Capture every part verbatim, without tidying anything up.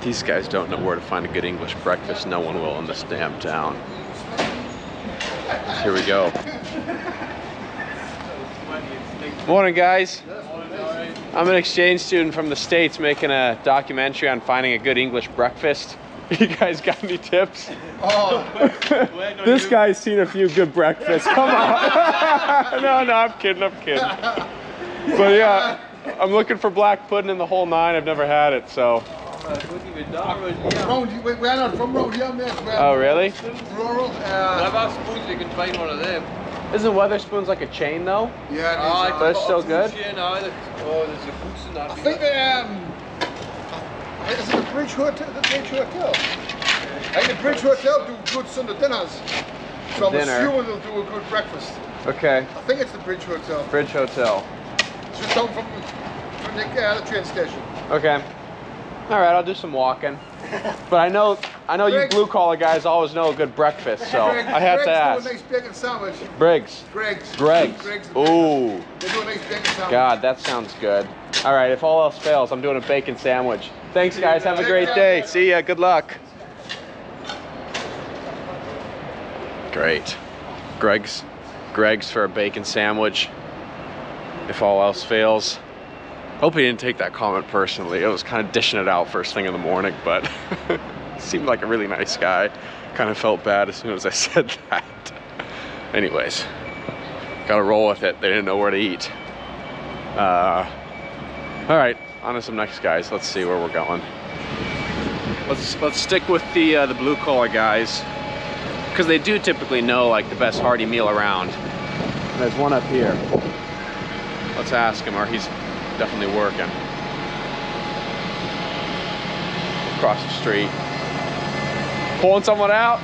If these guys don't know where to find a good English breakfast, no one will in this damn town. Here we go. Morning, guys. I'm an exchange student from the States making a documentary on finding a good English breakfast. You guys got any tips? Oh, this you? guy's seen a few good breakfasts. Come on. No, no, I'm kidding, I'm kidding. But yeah, I'm looking for black pudding in the whole nine. I've never had it, so. Oh, really? You can find one of them. Isn't Wetherspoons like a chain though? Yeah, it is. Oh, but it's still good? Chain, oh, there's a Boots in that. I think um, is it the Bridge Hotel? The Bridge Hotel. I think the Bridge Hotel do good Sunday dinners. So I'm Dinner. assuming they'll do a good breakfast. Okay. I think it's the Bridge Hotel. Bridge Hotel. It's just down from, from the, uh, the train station. Okay. All right, I'll do some walking. But I know, I know Greggs. You blue collar guys always know a good breakfast, so Greggs, I had Greggs to ask. Greggs do a nice bacon sandwich. Greggs. Greggs. Greggs. Greggs. Ooh. They do a nice bacon sandwich. God, that sounds good. All right, if all else fails, I'm doing a bacon sandwich. Thanks, guys. Have a great day. See ya. Good luck. Great. Greggs. Greggs for a bacon sandwich. If all else fails. Hope he didn't take that comment personally. It was kind of dishing it out first thing in the morning, but seemed like a really nice guy. Kind of felt bad as soon as I said that. Anyways, gotta roll with it. They didn't know where to eat. Uh, all right, on to some next guys. Let's see where we're going. Let's let's stick with the uh, the blue collar guys, because they do typically know like the best hearty meal around. There's one up here. Let's ask him, or he's definitely working. Across the street. Pulling someone out.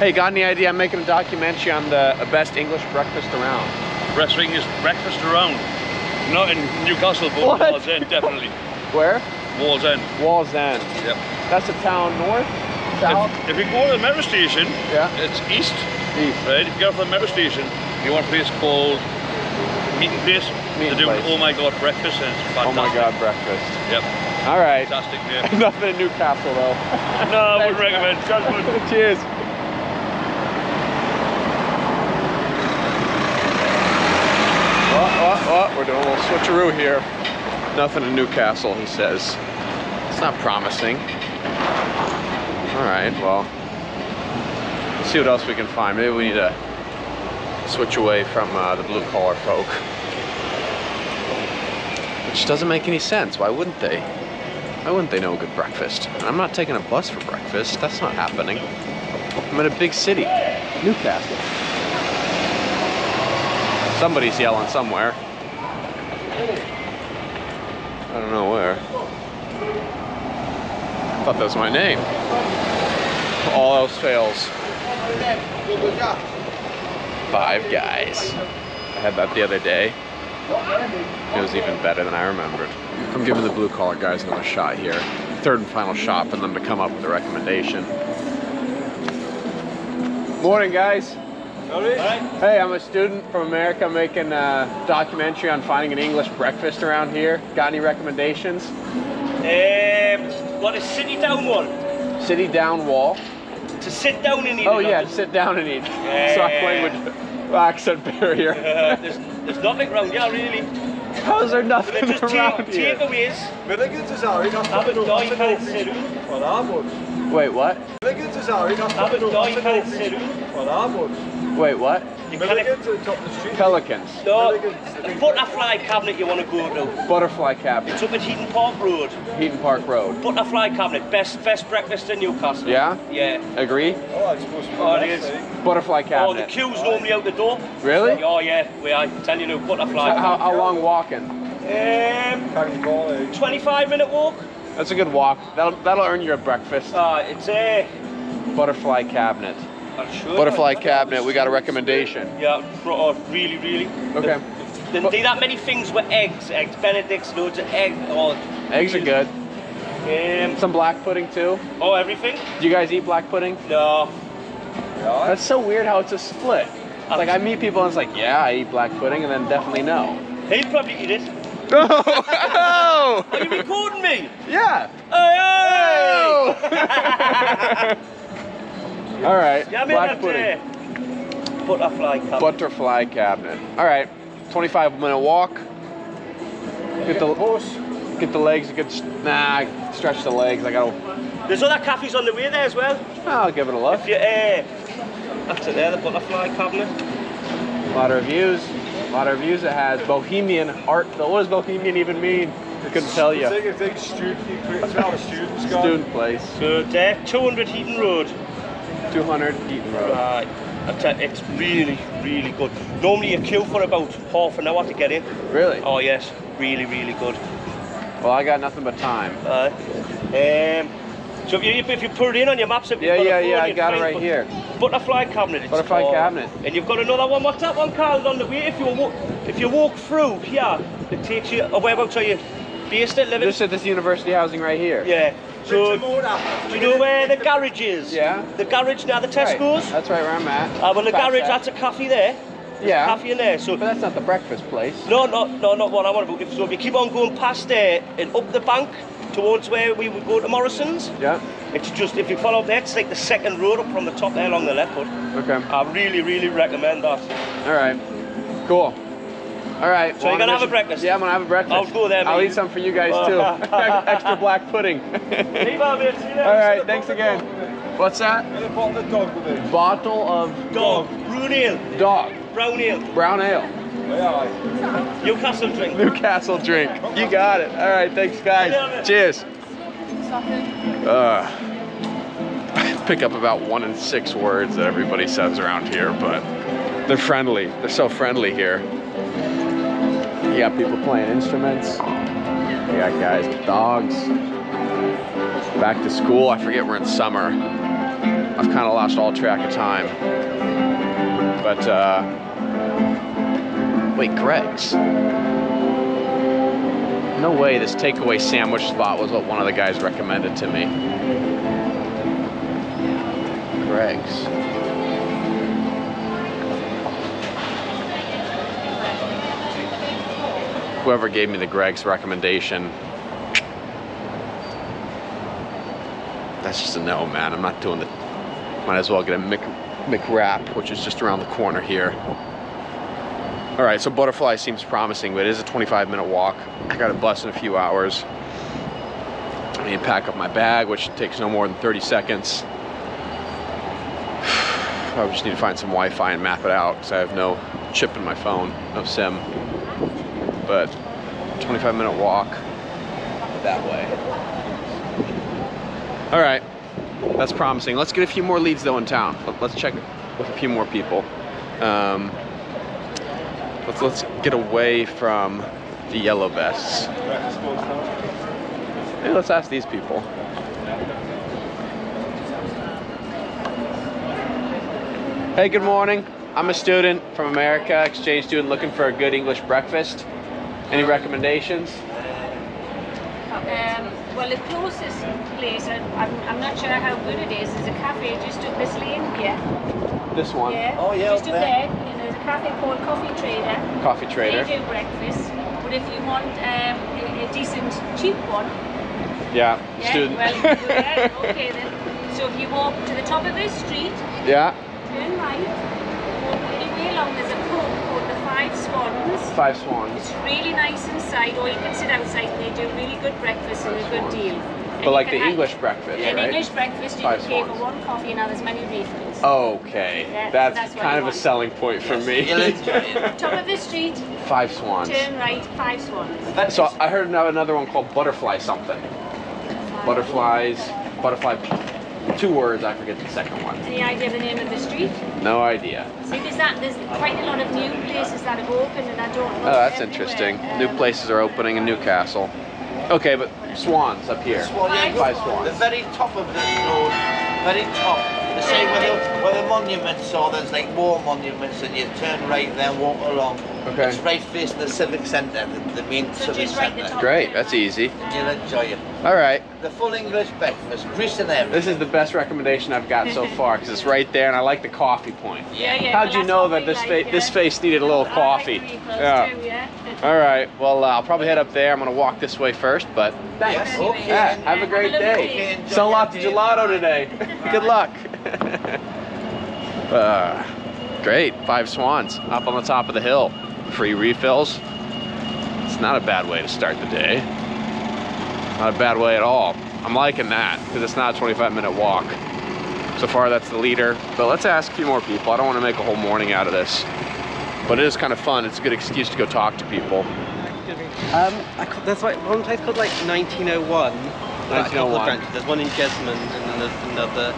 Hey, got any idea? I'm making a documentary on the best English breakfast around. Best English breakfast around. Not in Newcastle, but Wallsend, definitely. Where? Wallsend. Wallsend. Yep. That's a town north? South? If, if you go to the metro station, yeah. It's east. East. Right? If you go from the metro station, you want a place called Meeting Place. Meeting They're doing place. Oh my god breakfast and it's fantastic. Oh my god breakfast. Yep. All right. Fantastic. Yeah. Nothing in Newcastle though. No, I wouldn't recommend. Cheers. Oh, oh, oh, we're doing a little switcheroo here. Nothing in Newcastle, he says. It's not promising. All right. Well, let's see what else we can find. Maybe we need to switch away from uh, the blue collar folk, which doesn't make any sense. Why wouldn't they? Why wouldn't they know a good breakfast? And I'm not taking a bus for breakfast. That's not happening. I'm in a big city, Newcastle. Somebody's yelling somewhere. I don't know where. I thought that was my name. All else fails. Five Guys. I had that the other day. It was even better than I remembered. I'm giving the blue collar guys another shot here. Third and final shot for them to come up with a recommendation. Morning, guys. Hey, I'm a student from America making a documentary on finding an English breakfast around here. Got any recommendations? Um, what is City Down Wall? City Down Wall. To sit down and eat. Oh yeah, to sit down and eat. Yeah. Soft language accent barrier. Uh, there's, there's nothing around here, really. How is there nothing around take, here? Takeaways. Wait, what? Wait, what? Pelicans. No, the Butterfly Cabinet you want to go to. Butterfly Cabinet. It's up at Heaton Park Road. Heaton Park Road. Butterfly Cabinet, best best breakfast in Newcastle. Yeah? Yeah. Agree? Oh, it's supposed to be. Oh, it is. Butterfly Cabinet. Oh, the queue's normally out the door. Really? Oh, yeah. Well, I tell you now, Butterfly Cabinet. How, how long walking? Um, twenty-five minute walk. That's a good walk. That'll, that'll earn you a breakfast. Uh, it's a... Butterfly Cabinet. Sure Butterfly Cabinet, we got a recommendation. Yeah, oh, really, really. Okay. They do that many things with eggs, eggs Benedicts, loads of eggs. Oh, eggs really. are good. Um, Some black pudding too. Oh, everything? Do you guys eat black pudding? No. That's so weird how it's a split. It's like I meet people and it's like, yeah, I eat black pudding, and then definitely no. He'd probably eat it. Oh! Are you recording me? Yeah. Hey! Hey! Alright, black pudding. Butterfly cabinet. Butterfly cabinet. Alright, twenty-five minute walk. Get the horse. Get the legs. Get nah, stretch the legs. I gotta. There's other cafes on the way there as well. I'll give it a look. If you, uh, that's it there, the Butterfly cabinet. A lot of views. A lot of views. It has Bohemian art. What does Bohemian even mean? I couldn't tell you. It's like a student, student place. So there, two hundred Heaton Road. two hundred Heaton Road. Right. It's really, really good. Normally you queue for about half an hour to get in. Really? Oh yes. Really, really good. Well, I got nothing but time. Uh, um, so if you, if you put it in on your maps, if yeah, yeah, yeah, I got it right here. Butterfly cabinet. It's Butterfly called. cabinet. And you've got another one. What's that one called on the way? If you walk, if you walk through here, it takes you. Oh, whereabouts are you based at living? Just at this university housing right here. Yeah. So, do you know where the garage is? Yeah. The garage now, the Tesco's. Right. That's right where I'm at. Uh, well, the Fast garage. At. That's a cafe there. There's yeah. a cafe in there. So, but that's not the breakfast place. No, no, no, not what I want to do. So if you keep on going past there and up the bank towards where we would go to Morrison's. Yeah. It's just, if you follow up there, it's like the second road up from the top there along the left. But okay. I really, really recommend that. All right. Cool. All right. So well, you're going to have a breakfast? Yeah, I'm going to have a breakfast. I'll go there, mate. I'll eat some for you guys, too. Extra black pudding. Hey, Bob, see you there. All right, thanks again. What's that? A bottle of dog with it. Bottle of dog. Brown ale. Dog. Brown ale. Brown ale. Newcastle drink. Newcastle drink. You got it. All right, thanks, guys. Cheers. Uh, I pick up about one in six words that everybody says around here, but they're friendly. They're so friendly here. You got people playing instruments. You got guys with dogs. Back to school. I forget we're in summer. I've kind of lost all track of time. But, uh... wait, Greggs. No way this takeaway sandwich spot was what one of the guys recommended to me. Greggs. Whoever gave me the Greggs recommendation, that's just a no, man. I'm not doing the. Might as well get a Mc, McWrap, which is just around the corner here. All right, so Butterfly seems promising, but it is a twenty-five minute walk. I got a bus in a few hours. I need to pack up my bag, which takes no more than thirty seconds. I just need to find some Wi-Fi and map it out because I have no chip in my phone, no SIM. But twenty-five minute walk that way. All right, that's promising. Let's get a few more leads though in town. Let's check with a few more people. Um, let's let's get away from the yellow vests. Maybe let's ask these people. Hey, good morning. I'm a student from America, exchange student looking for a good English breakfast. Any recommendations? Um, well, the closest place, I'm, I'm not sure how good it is, is a cafe just up this lane here. This one? Yeah. Oh, yeah. Just up there. there. You know, there's a cafe called Coffee Trader. Coffee Trader. They do breakfast, but if you want um, a, a decent, cheap one. Yeah, yeah student. Well, yeah, okay then. So if you walk to the top of this street, yeah. turn right, walk all the way along, there's a pub called the Five Swans. Five Swans. It's really nice inside, or you can sit outside and they do really good breakfast and a good deal. And but like the English breakfast, right? An English breakfast, you Five can pay for one coffee and now there's many refills. Okay, yeah, that's, so that's kind of a selling point for yes. me. Yeah, top of the street. Five Swans. Turn right, Five Swans. That's, so I heard another one called Butterfly something. Um, Butterflies, Butterfly... Two words, I forget the second one. Any idea of the name of the street? No idea. See, there's, that, there's quite a lot of new places that have opened and I don't know. Oh, that's everywhere. Interesting. Um, new places are opening in Newcastle. Okay, but Swans up here. Swan, yeah, Five Swans. The very top of this road, very top. The same where the, where the monuments are, there's like war monuments and you turn right there and walk along. Okay. It's right facing the Civic Centre, the, the main so Civic Centre. Right, great, that's easy. And you'll enjoy it. Alright. The full English breakfast, grease and everything. This is the best recommendation I've got so far because it's right there and I like the coffee point. Yeah, yeah. How'd you know that this, like, fa yeah. this face needed a little I coffee? Like yeah. Too, yeah. Alright, well uh, I'll probably head up there. I'm going to walk this way first, but thanks. Yes. Okay. Yeah, have a great have a day. day. Sell lots of gelato today. Good luck. uh, great. Five Swans up on the top of the hill. Free refills. It's not a bad way to start the day. Not a bad way at all. I'm liking that because it's not a twenty-five minute walk. So far that's the leader, but let's ask a few more people. I don't want to make a whole morning out of this, but it is kind of fun. It's a good excuse to go talk to people. Um, I call, there's like one place called like nineteen oh one. nineteen oh one. There's one in Jesmond and then there's another.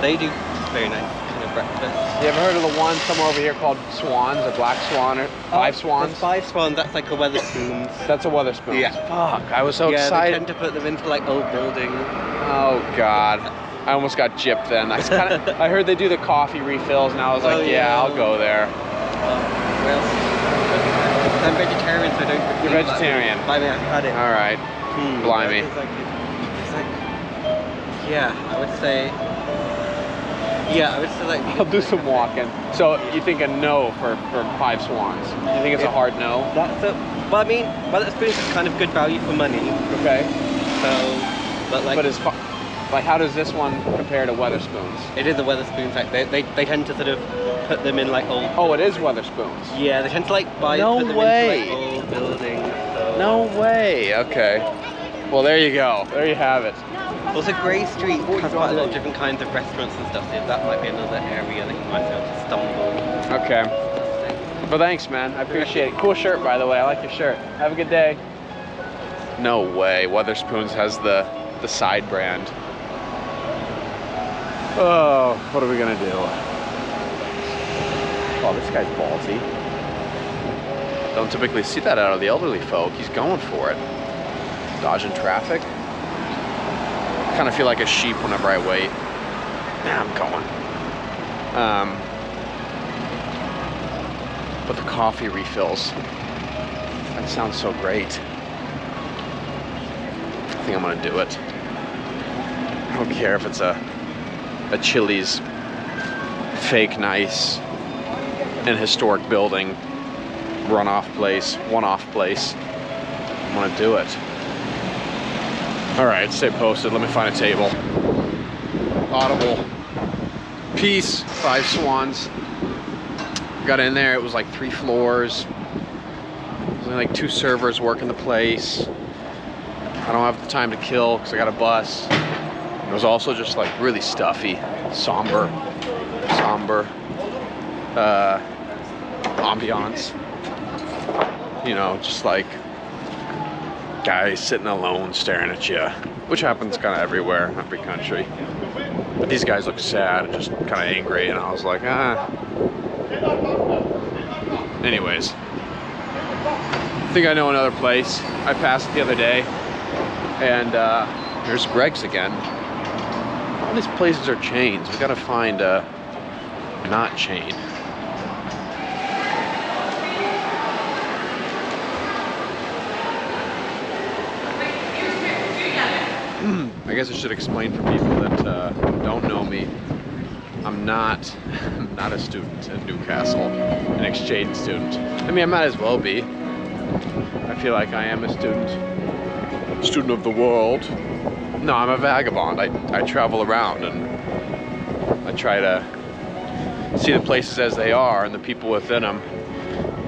They do very nice kind of breakfast. You ever heard of the one somewhere over here called Swans or Black Swan or Five oh, Swans? Five Swans, that's like a Wetherspoons. That's a Wetherspoons. Yeah. Fuck, I was so yeah, excited. Yeah, they tend to put them into like old buildings. Oh God, I almost got gypped then. I, kinda, I heard they do the coffee refills and I was like, oh, yeah, yeah, I'll go there. Um, where else? I'm vegetarian, so I don't... You're vegetarian? Blimey, I've had it. All right. Hmm, Blimey. It's like, it's like, yeah, I would say... Yeah, I would say like... I'll do some walking. So yeah. You think a no for, for Five Swans? You think it's it, a hard no? That's a... Well, I mean, well, that's pretty kind of good value for money. Okay. So, but like... But as far... Like, how does this one compare to Wetherspoons? It is a Wetherspoons, like, they, they, they tend to sort of put them in, like, old... Oh, it is Wetherspoons? Yeah, they tend to, like, buy... No put way! Them into, like, old buildings, so. No way! Okay. Well, there you go. There you have it. Also, Gray Street has quite a lot of different kinds of restaurants and stuff, so that might be another area that you might be able to stumble. Okay. Well, thanks, man. I appreciate it. Cool shirt, by the way. I like your shirt. Have a good day. No way. Wetherspoons has the, the side brand. Oh, what are we gonna do? Oh, this guy's ballsy. Don't typically see that out of the elderly folk. He's going for it. Dodging traffic. I kind of feel like a sheep whenever I wait. Nah, I'm going. Um, but the coffee refills. That sounds so great. I think I'm gonna do it. I don't care if it's a a Chili's fake nice and historic building runoff place, one-off place. I'm gonna do it. All right, stay posted. Let me find a table. Audible. Peace, Five Swans. Got in there, it was like three floors. There's only like two servers working the place. I don't have the time to kill because I got a bus. It was also just like really stuffy, somber, somber uh, ambiance. You know, just like guys sitting alone staring at you, which happens kind of everywhere in every country. But these guys look sad and just kind of angry, and I was like, ah. Anyways, I think I know another place. I passed the other day, and uh, there's Greggs again. All these places are chains. We gotta find a not chain. I guess I should explain for people that uh, don't know me. I'm not, I'm not a student at Newcastle, an exchange student. I mean, I might as well be. I feel like I am a student, student of the world. No, I'm a vagabond. I, I travel around and I try to see the places as they are and the people within them,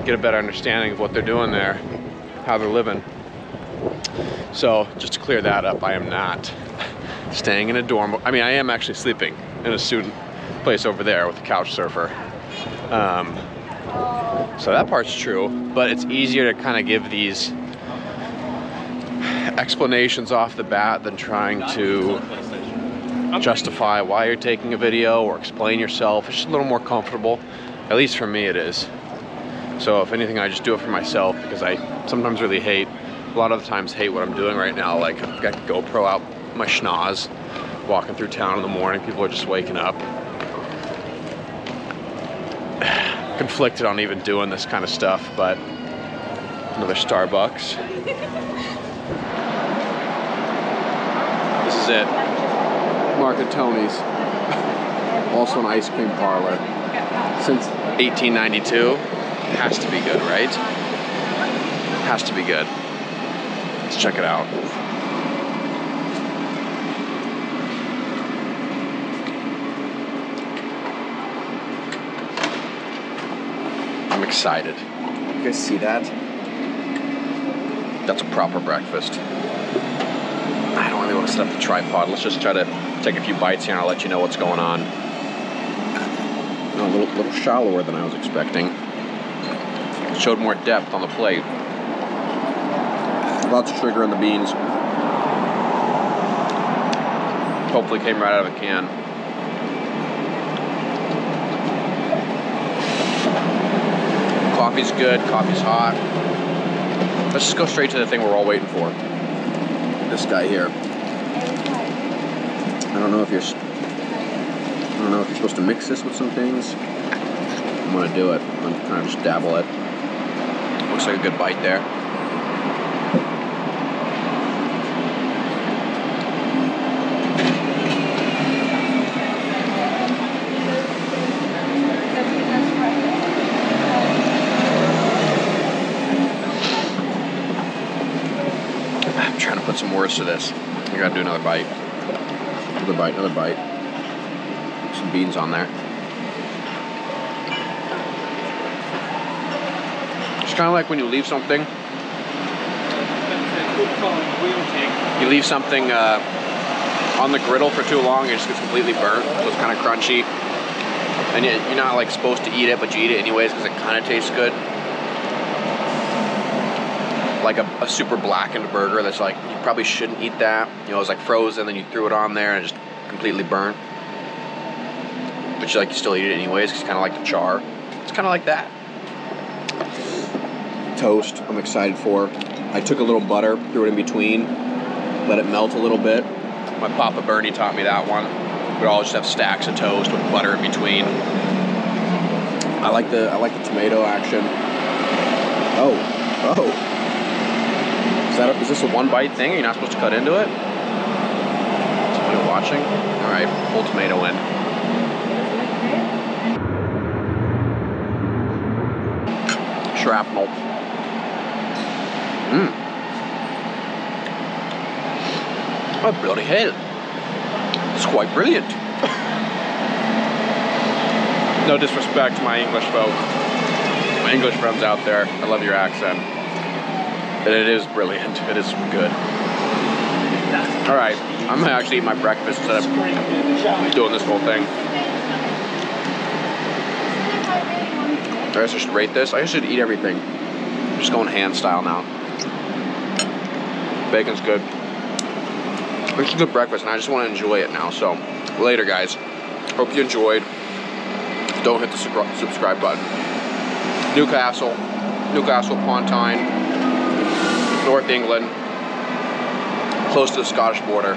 get a better understanding of what they're doing there, how they're living. So just to clear that up, I am not staying in a dorm. I mean, I am actually sleeping in a student place over there with a couch surfer. Um, so that part's true, but it's easier to kind of give these explanations off the bat than trying to justify why you're taking a video or explain yourself. It's just a little more comfortable. At least for me it is. So if anything, I just do it for myself because I sometimes really hate, a lot of the times hate what I'm doing right now. Like I've got GoPro out my schnoz, walking through town in the morning. People are just waking up. Conflicted on even doing this kind of stuff, but another Starbucks. is it. Mark and Tony's, also an ice cream parlor. Since eighteen ninety-two, has to be good, right? Has to be good. Let's check it out. I'm excited. You guys see that? That's a proper breakfast. I don't really want to set up the tripod. Let's just try to take a few bites here and I'll let you know what's going on. A little, little shallower than I was expecting. It showed more depth on the plate. Lots of sugar in the beans. Hopefully came right out of a can. Coffee's good, coffee's hot. Let's just go straight to the thing we're all waiting for. This guy here. I don't know if you're... I don't know if you're supposed to mix this with some things. I'm gonna do it. I'm gonna just dabble it. Looks like a good bite there. Some words to this. I gotta do another bite. Another bite, another bite. Some beans on there. It's kind of like when you leave something. You leave something uh, on the griddle for too long, it just gets completely burnt. So it's kind of crunchy. And you're not like supposed to eat it, but you eat it anyways because it kind of tastes good. Like a, a super blackened burger that's like, you probably shouldn't eat that. You know, it was like frozen, then you threw it on there and it just completely burnt. But you like, you still eat it anyways, because it's kind of like the char. It's kind of like that. Toast, I'm excited for. I took a little butter, threw it in between, let it melt a little bit. My Papa Bernie taught me that one. We'd all just have stacks of toast with butter in between. I like the, I like the tomato action. Oh, oh. Is, that a, is this a one bite thing? You're not supposed to cut into it? Somebody watching? All right, full tomato in. Shrapnel. Mmm. Oh, bloody hell. It's quite brilliant. No disrespect to my English folk. My English friends out there, I love your accent. And it is brilliant. It is good. All right, I'm gonna actually eat my breakfast instead of doing this whole thing. I guess I should rate this. I guess I should eat everything. I'm just going hand style now. Bacon's good. It's a good breakfast, and I just want to enjoy it now. So, later, guys. Hope you enjoyed. Don't hit the subscribe button. Newcastle, Newcastle upon Tyne. North England, close to the Scottish border,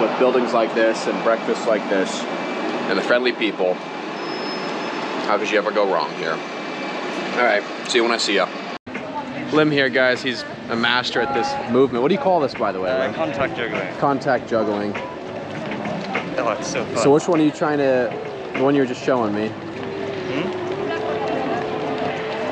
with buildings like this and breakfasts like this and the friendly people. How could you ever go wrong here? All right, see you when I see ya. Lim here, guys, he's a master at this movement. What do you call this, by the way? Uh, contact juggling. Contact juggling. Oh, it's so fun. So which one are you trying to, the one you were just showing me?